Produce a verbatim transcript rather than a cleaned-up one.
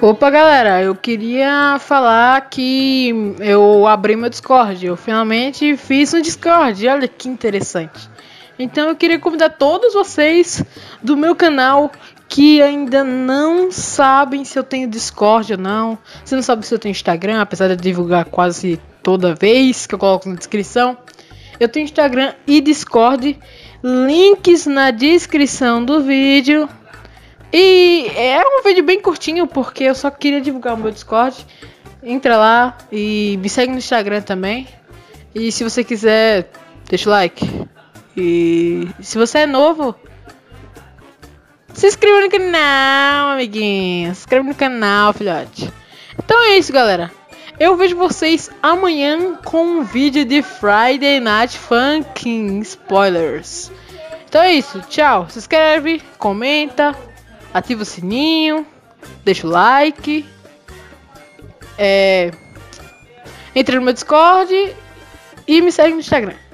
Opa, galera, eu queria falar que eu abri meu Discord, eu finalmente fiz um Discord, olha que interessante. Então eu queria convidar todos vocês do meu canal que ainda não sabem se eu tenho Discord ou não. Você não sabe se eu tenho Instagram, apesar de eu divulgar quase toda vez que eu coloco na descrição. Eu tenho Instagram e Discord, links na descrição do vídeo. E é um vídeo bem curtinho, porque eu só queria divulgar o meu Discord. Entra lá e me segue no Instagram também. E se você quiser, deixa o like. E se você é novo, se inscreva no canal, amiguinho. Se inscreva no canal, filhote. Então é isso, galera. Eu vejo vocês amanhã com um vídeo de Friday Night Funkin'. Spoilers. Então é isso, tchau. Se inscreve, comenta, ativa o sininho, deixa o like, é, entra no meu Discord e me segue no Instagram.